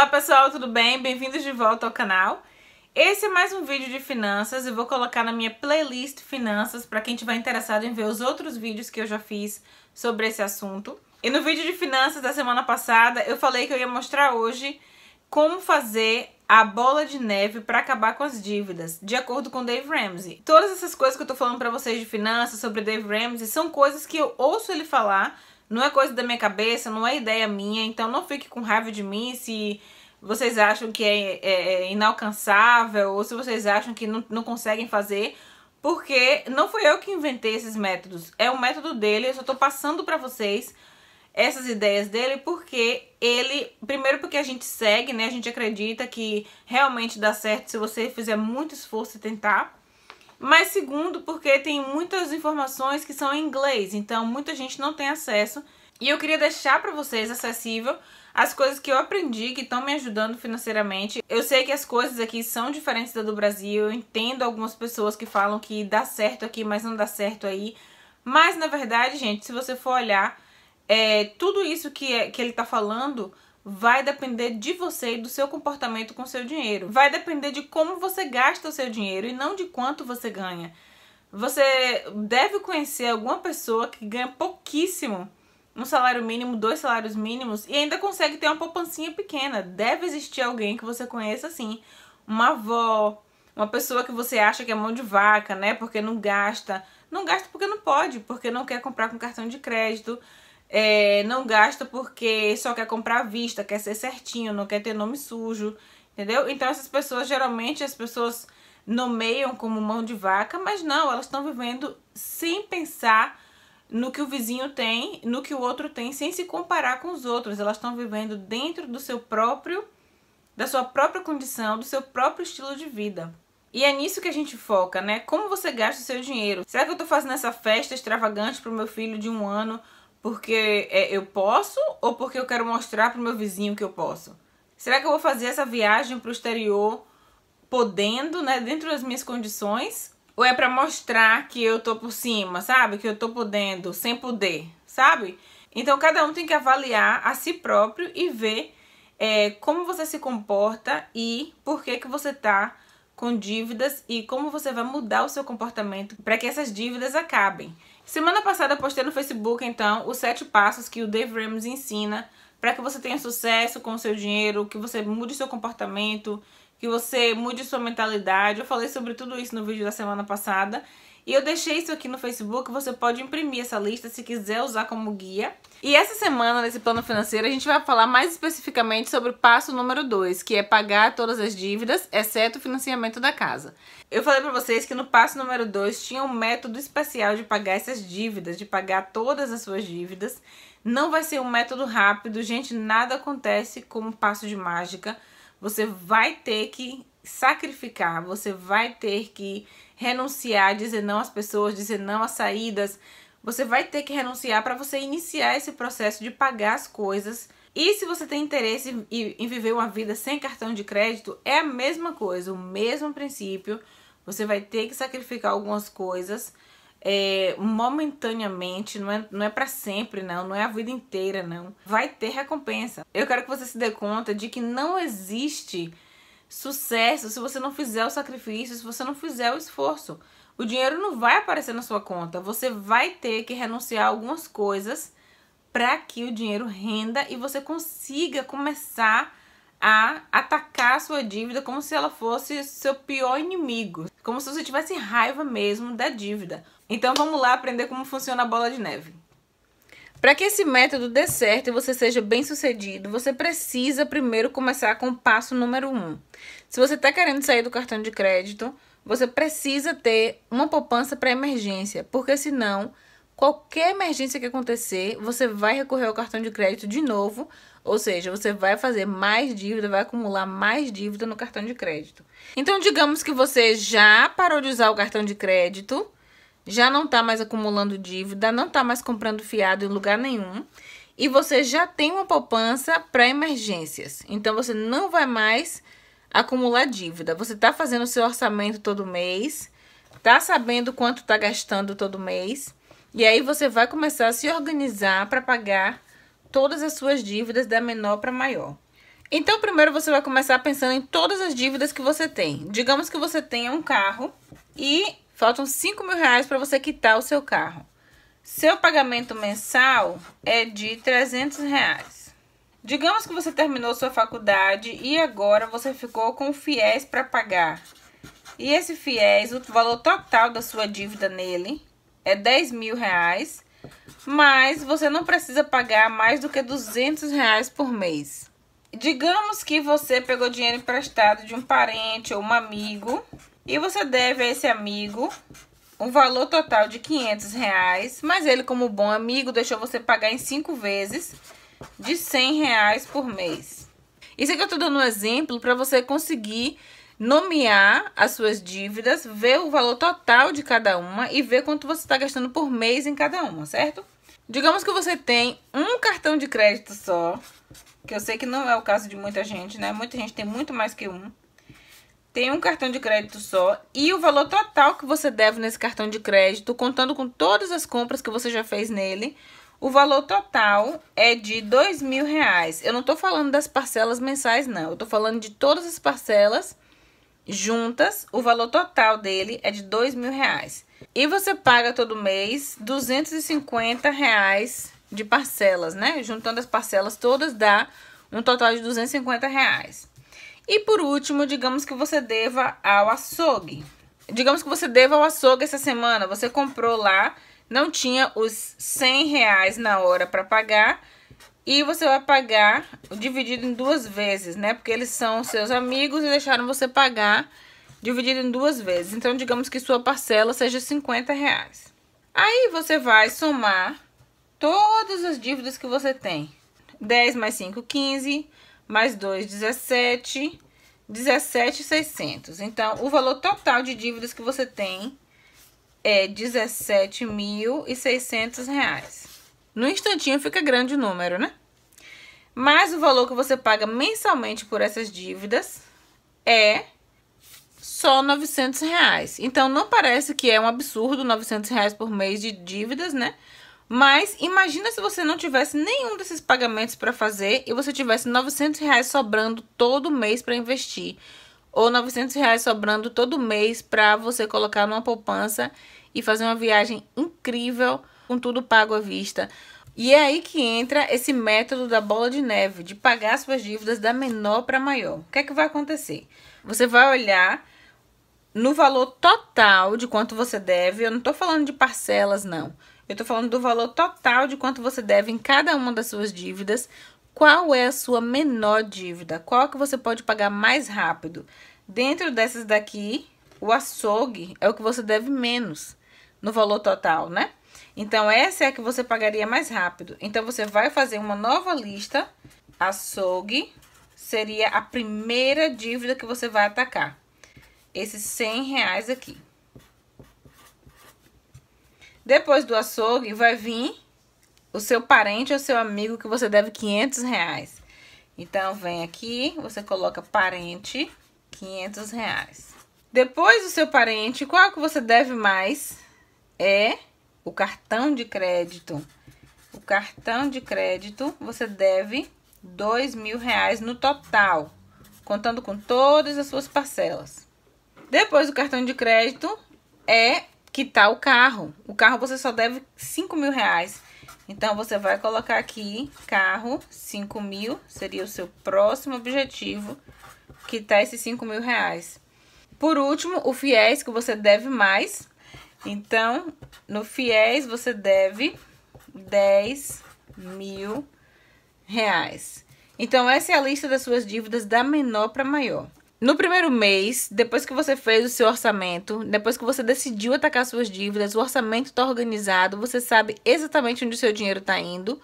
Olá pessoal, tudo bem? Bem-vindos de volta ao canal. Esse é mais um vídeo de finanças e vou colocar na minha playlist finanças para quem estiver interessado em ver os outros vídeos que eu já fiz sobre esse assunto. E no vídeo de finanças da semana passada eu falei que eu ia mostrar hoje como fazer a bola de neve para acabar com as dívidas, de acordo com Dave Ramsey. Todas essas coisas que eu tô falando para vocês de finanças, sobre Dave Ramsey, são coisas que eu ouço ele falar. Não é coisa da minha cabeça, não é ideia minha, então não fique com raiva de mim se vocês acham que é inalcançável ou se vocês acham que não conseguem fazer, porque não fui eu que inventei esses métodos, é o método dele, eu só tô passando pra vocês essas ideias dele, porque ele, primeiro porque a gente segue, né, a gente acredita que realmente dá certo se você fizer muito esforço e tentar. Mas segundo, porque tem muitas informações que são em inglês, então muita gente não tem acesso. E eu queria deixar para vocês acessível as coisas que eu aprendi, que estão me ajudando financeiramente. Eu sei que as coisas aqui são diferentes da do Brasil, eu entendo algumas pessoas que falam que dá certo aqui, mas não dá certo aí. Mas na verdade, gente, se você for olhar, tudo isso que ele tá falando vai depender de você e do seu comportamento com o seu dinheiro. Vai depender de como você gasta o seu dinheiro e não de quanto você ganha. Você deve conhecer alguma pessoa que ganha pouquíssimo, um salário mínimo, dois salários mínimos, e ainda consegue ter uma poupancinha pequena. Deve existir alguém que você conheça assim, uma avó, uma pessoa que você acha que é mão de vaca, né? Porque não gasta. Não gasta porque não pode, porque não quer comprar com cartão de crédito. Não gasta porque só quer comprar à vista, quer ser certinho, não quer ter nome sujo, entendeu? Então essas pessoas, geralmente as pessoas nomeiam como mão de vaca, mas não, elas estão vivendo sem pensar no que o vizinho tem, no que o outro tem, sem se comparar com os outros. Elas estão vivendo dentro do seu próprio, da sua própria condição, do seu próprio estilo de vida. E é nisso que a gente foca, né? Como você gasta o seu dinheiro? Será que eu tô fazendo essa festa extravagante pro meu filho de 1 ano porque eu posso ou porque eu quero mostrar pro meu vizinho que eu posso? Será que eu vou fazer essa viagem pro exterior podendo, né, dentro das minhas condições? Ou é pra mostrar que eu tô por cima, sabe? Que eu tô podendo, sem poder, sabe? Então cada um tem que avaliar a si próprio e ver como você se comporta e por que você tá com dívidas e como você vai mudar o seu comportamento para que essas dívidas acabem. Semana passada eu postei no Facebook, então, os 7 passos que o Dave Ramsey ensina para que você tenha sucesso com o seu dinheiro, que você mude seu comportamento, que você mude sua mentalidade. Eu falei sobre tudo isso no vídeo da semana passada e eu deixei isso aqui no Facebook. Você pode imprimir essa lista se quiser usar como guia. E essa semana, nesse plano financeiro, a gente vai falar mais especificamente sobre o passo número 2, que é pagar todas as dívidas, exceto o financiamento da casa. Eu falei pra vocês que no passo número 2 tinha um método especial de pagar essas dívidas, de pagar todas as suas dívidas. Não vai ser um método rápido, gente, nada acontece como um passo de mágica. Você vai ter que sacrificar, você vai ter que renunciar, dizer não às pessoas, dizer não às saídas. Você vai ter que renunciar para você iniciar esse processo de pagar as coisas. E se você tem interesse em viver uma vida sem cartão de crédito, é a mesma coisa, o mesmo princípio. Você vai ter que sacrificar algumas coisas momentaneamente, não é pra sempre não, não é a vida inteira não. Vai ter recompensa. Eu quero que você se dê conta de que não existe sucesso se você não fizer o sacrifício, se você não fizer o esforço. O dinheiro não vai aparecer na sua conta, você vai ter que renunciar a algumas coisas para que o dinheiro renda e você consiga começar a atacar a sua dívida como se ela fosse seu pior inimigo, como se você tivesse raiva mesmo da dívida. Então vamos lá aprender como funciona a bola de neve. Para que esse método dê certo e você seja bem sucedido, você precisa primeiro começar com o passo número 1. Se você está querendo sair do cartão de crédito, você precisa ter uma poupança para emergência, porque senão qualquer emergência que acontecer, você vai recorrer ao cartão de crédito de novo, ou seja, você vai fazer mais dívida, vai acumular mais dívida no cartão de crédito. Então, digamos que você já parou de usar o cartão de crédito, já não está mais acumulando dívida, não está mais comprando fiado em lugar nenhum, e você já tem uma poupança para emergências. Então, você não vai mais acumular dívida. Você está fazendo o seu orçamento todo mês, está sabendo quanto está gastando todo mês, e aí você vai começar a se organizar para pagar todas as suas dívidas da menor para maior. Então, primeiro você vai começar pensando em todas as dívidas que você tem. Digamos que você tenha um carro e faltam 5 mil reais para você quitar o seu carro. Seu pagamento mensal é de 300 reais. Digamos que você terminou sua faculdade e agora você ficou com o FIES para pagar. E esse FIES, o valor total da sua dívida nele é 10 mil reais, mas você não precisa pagar mais do que 200 reais por mês. Digamos que você pegou dinheiro emprestado de um parente ou um amigo e você deve a esse amigo um valor total de 500 reais, mas ele, como bom amigo, deixou você pagar em 5 vezes de 100 reais por mês. Isso aqui eu estou dando um exemplo para você conseguir nomear as suas dívidas, ver o valor total de cada uma e ver quanto você está gastando por mês em cada uma, certo? Digamos que você tem um cartão de crédito só, que eu sei que não é o caso de muita gente, né? Muita gente tem muito mais que um. Tem um cartão de crédito só e o valor total que você deve nesse cartão de crédito, contando com todas as compras que você já fez nele, o valor total é de 2 mil reais. Eu não tô falando das parcelas mensais, não. Eu tô falando de todas as parcelas juntas, o valor total dele é de 2 mil reais. E você paga todo mês 250 reais de parcelas, né? Juntando as parcelas todas dá um total de 250 reais. E por último, digamos que você deva ao açougue. Digamos que você deva ao açougue essa semana. Você comprou lá, não tinha os 100 reais na hora para pagar. E você vai pagar dividido em 2 vezes, né? Porque eles são seus amigos e deixaram você pagar dividido em 2 vezes. Então, digamos que sua parcela seja 50 reais. Aí você vai somar todas as dívidas que você tem. 10 mais 5, 15... mais 2, 17, 17.600. Então, o valor total de dívidas que você tem é 17.600 reais. No instantinho fica grande o número, né? Mas o valor que você paga mensalmente por essas dívidas é só 900 reais. Então, não parece que é um absurdo 900 reais por mês de dívidas, né? Mas imagina se você não tivesse nenhum desses pagamentos para fazer e você tivesse 900 reais sobrando todo mês para investir. Ou 900 reais sobrando todo mês para você colocar numa poupança e fazer uma viagem incrível com tudo pago à vista. E é aí que entra esse método da bola de neve, de pagar suas dívidas da menor para maior. O que é que vai acontecer? Você vai olhar no valor total de quanto você deve. Eu não estou falando de parcelas, não. Eu tô falando do valor total de quanto você deve em cada uma das suas dívidas. Qual é a sua menor dívida? Qual que você pode pagar mais rápido? Dentro dessas daqui, o açougue é o que você deve menos no valor total, né? Então, essa é a que você pagaria mais rápido. Então, você vai fazer uma nova lista. Açougue seria a primeira dívida que você vai atacar. Esses 100 reais aqui. Depois do açougue, vai vir o seu parente ou seu amigo que você deve 500 reais. Então, vem aqui, você coloca parente, 500 reais. Depois do seu parente, qual que você deve mais? É o cartão de crédito. O cartão de crédito, você deve 2 mil reais no total, contando com todas as suas parcelas. Depois do cartão de crédito, é quitar o carro. O carro você só deve 5 mil reais. Então, você vai colocar aqui, carro, 5 mil, seria o seu próximo objetivo, quitar esses 5 mil reais. Por último, o FIES, que você deve mais. Então, no FIES, você deve 10 mil reais. Então, essa é a lista das suas dívidas da menor para maior. No primeiro mês, depois que você fez o seu orçamento, depois que você decidiu atacar suas dívidas, o orçamento está organizado, você sabe exatamente onde o seu dinheiro está indo,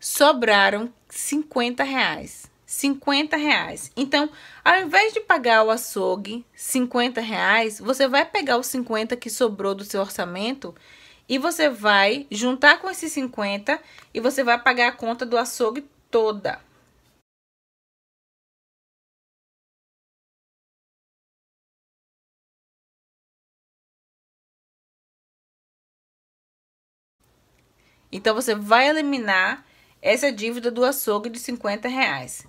sobraram 50 reais. 50 reais. Então, ao invés de pagar o açougue 50 reais, você vai pegar os 50 que sobrou do seu orçamento e você vai juntar com esses 50 e você vai pagar a conta do açougue toda. Então, você vai eliminar essa dívida do açougue de 50 reais.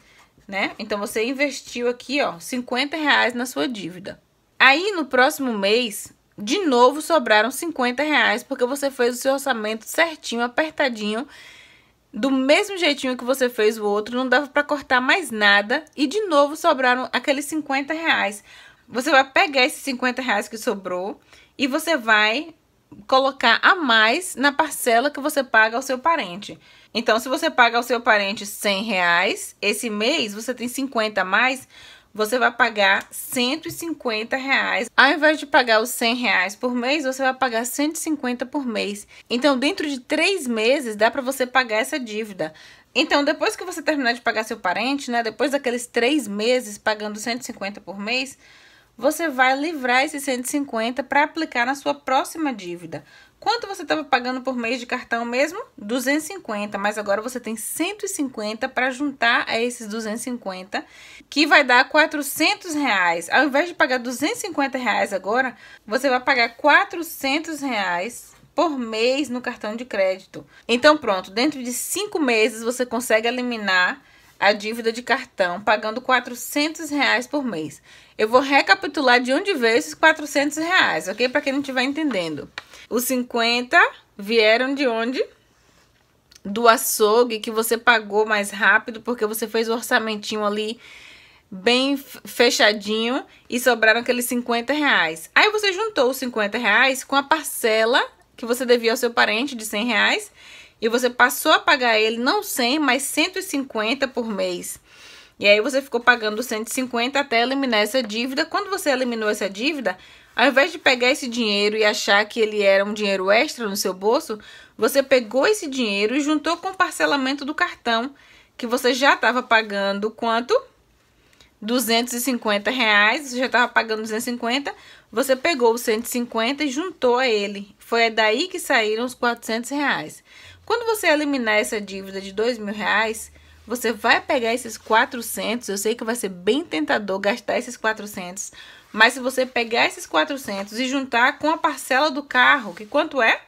né? Então, você investiu aqui, ó, R$50 na sua dívida. Aí, no próximo mês, de novo sobraram R$50, porque você fez o seu orçamento certinho, apertadinho, do mesmo jeitinho que você fez o outro, não dava para cortar mais nada, e de novo sobraram aqueles R$50. Você vai pegar esses R$50 que sobrou e você vai colocar a mais na parcela que você paga ao seu parente. Então, se você paga ao seu parente R$100, esse mês você tem 50 a mais, você vai pagar R$150. Ao invés de pagar os R$100 por mês, você vai pagar 150 por mês. Então, dentro de 3 meses, dá para você pagar essa dívida. Então, depois que você terminar de pagar seu parente, né, depois daqueles 3 meses pagando 150 por mês, você vai livrar esses 150 para aplicar na sua próxima dívida. Quanto você estava pagando por mês de cartão mesmo? 250, mas agora você tem 150 para juntar a esses 250, que vai dar R$400. Ao invés de pagar R$250 agora, você vai pagar R$400 por mês no cartão de crédito. Então pronto, dentro de 5 meses você consegue eliminar a dívida de cartão, pagando R$400 por mês. Eu vou recapitular de onde veio esses R$400, ok? Para quem não estiver entendendo. Os 50 vieram de onde? Do açougue que você pagou mais rápido, porque você fez o orçamentinho ali bem fechadinho e sobraram aqueles R$50. Aí você juntou os R$50 com a parcela que você devia ao seu parente de R$100, e você passou a pagar ele, não 100, mas 150 por mês. E aí você ficou pagando 150 até eliminar essa dívida. Quando você eliminou essa dívida, ao invés de pegar esse dinheiro e achar que ele era um dinheiro extra no seu bolso, você pegou esse dinheiro e juntou com o parcelamento do cartão, que você já estava pagando quanto? R$250, você já estava pagando 250, você pegou os 150 e juntou a ele. Foi daí que saíram os R$400. Quando você eliminar essa dívida de R$2.000, você vai pegar esses 400, eu sei que vai ser bem tentador gastar esses 400, mas se você pegar esses 400 e juntar com a parcela do carro, que quanto é?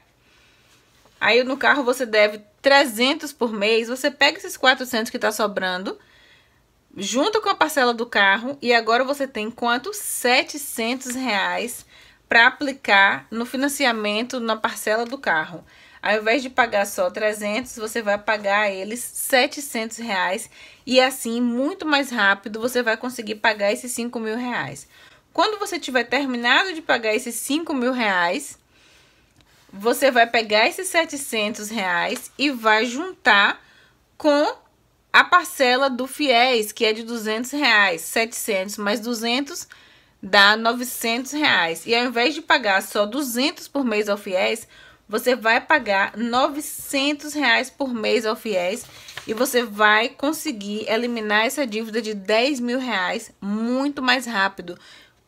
Aí no carro você deve 300 por mês, você pega esses 400 que está sobrando, junto com a parcela do carro, e agora você tem quanto? R$700 para aplicar no financiamento na parcela do carro. Ao invés de pagar só 300, você vai pagar eles R$700, e assim, muito mais rápido, você vai conseguir pagar esses R$5.000. Quando você tiver terminado de pagar esses R$5.000, você vai pegar esses R$700 e vai juntar com a parcela do FIES, que é de R$200, 700 mais 200 dá R$900. E ao invés de pagar só 200 por mês ao FIES, você vai pagar R$900 por mês ao FIES, e você vai conseguir eliminar essa dívida de R$10.000 muito mais rápido.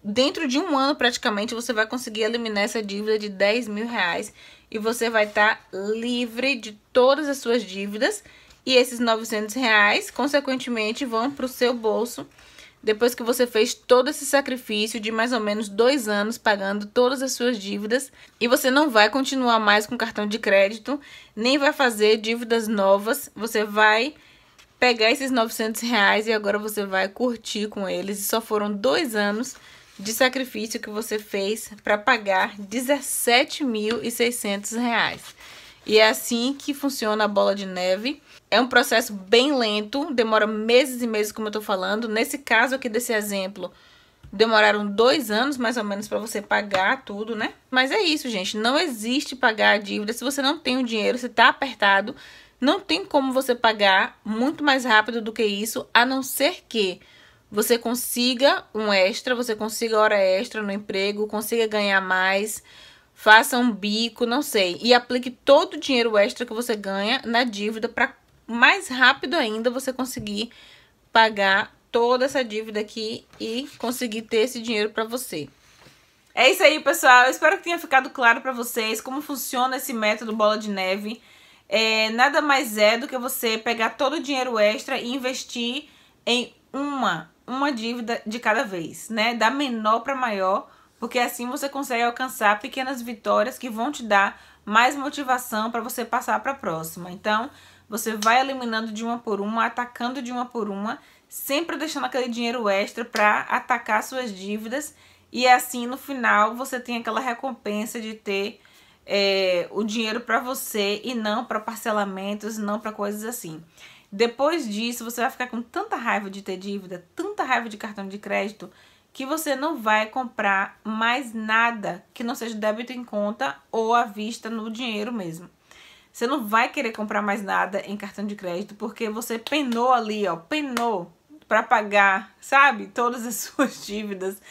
Dentro de 1 ano, praticamente, você vai conseguir eliminar essa dívida de R$10.000 e você vai estar livre de todas as suas dívidas. E esses R$900, consequentemente, vão para o seu bolso depois que você fez todo esse sacrifício de mais ou menos 2 anos pagando todas as suas dívidas. E você não vai continuar mais com cartão de crédito, nem vai fazer dívidas novas. Você vai pegar esses R$900 e agora você vai curtir com eles. E só foram 2 anos de sacrifício que você fez para pagar R$17.600. E é assim que funciona a bola de neve. É um processo bem lento, demora meses e meses, como eu tô falando. Nesse caso aqui desse exemplo, demoraram 2 anos, mais ou menos, para você pagar tudo, né? Mas é isso, gente. Não existe pagar a dívida. Se você não tem o dinheiro, se tá apertado, não tem como você pagar muito mais rápido do que isso, a não ser que você consiga um extra, você consiga hora extra no emprego, consiga ganhar mais, faça um bico, não sei, e aplique todo o dinheiro extra que você ganha na dívida para mais rápido ainda você conseguir pagar toda essa dívida aqui e conseguir ter esse dinheiro para você. É isso aí, pessoal. Eu espero que tenha ficado claro para vocês como funciona esse método bola de neve. Nada mais é do que você pegar todo o dinheiro extra e investir em uma dívida de cada vez, né? Da menor para maior. Porque assim você consegue alcançar pequenas vitórias que vão te dar mais motivação para você passar para a próxima. Então, você vai eliminando de uma por uma, atacando de uma por uma, sempre deixando aquele dinheiro extra para atacar suas dívidas. E assim, no final, você tem aquela recompensa de ter o dinheiro para você e não para parcelamentos, não para coisas assim. Depois disso, você vai ficar com tanta raiva de ter dívida, tanta raiva de cartão de crédito, que você não vai comprar mais nada que não seja débito em conta ou à vista no dinheiro mesmo. Você não vai querer comprar mais nada em cartão de crédito porque você penou ali, ó, penou para pagar, sabe, todas as suas dívidas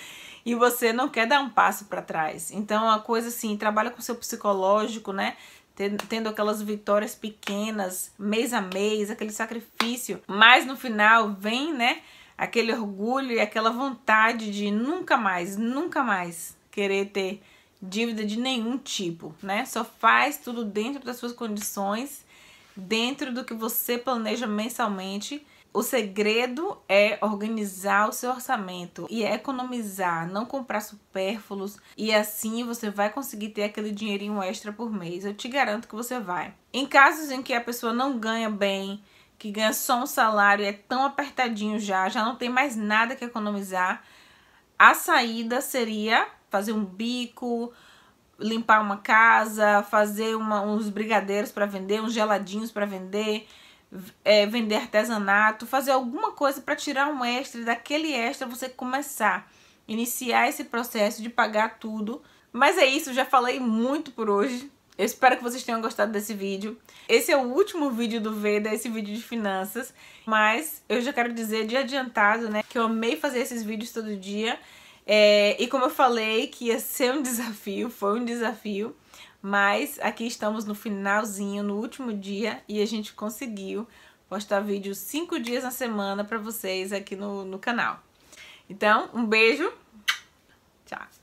e você não quer dar um passo para trás. Então, uma coisa assim, trabalha com seu psicológico, né? Tendo aquelas vitórias pequenas, mês a mês, aquele sacrifício, mas no final vem, né, aquele orgulho e aquela vontade de nunca mais, nunca mais querer ter dívida de nenhum tipo, né? Só faz tudo dentro das suas condições, dentro do que você planeja mensalmente. O segredo é organizar o seu orçamento e economizar, não comprar supérfluos, e assim você vai conseguir ter aquele dinheirinho extra por mês. Eu te garanto que você vai. Em casos em que a pessoa não ganha bem, que ganha só um salário e é tão apertadinho já não tem mais nada que economizar, a saída seria fazer um bico, limpar uma casa, fazer uns brigadeiros para vender, uns geladinhos para vender, vender artesanato, fazer alguma coisa para tirar um extra e daquele extra você começar, iniciar esse processo de pagar tudo. Mas é isso, já falei muito por hoje. Eu espero que vocês tenham gostado desse vídeo. Esse é o último vídeo do VEDA, esse vídeo de finanças, mas eu já quero dizer de adiantado, né, que eu amei fazer esses vídeos todo dia. E como eu falei que ia ser um desafio, foi um desafio, mas aqui estamos no finalzinho, no último dia, e a gente conseguiu postar vídeos 5 dias na semana para vocês aqui no canal. Então, um beijo, tchau!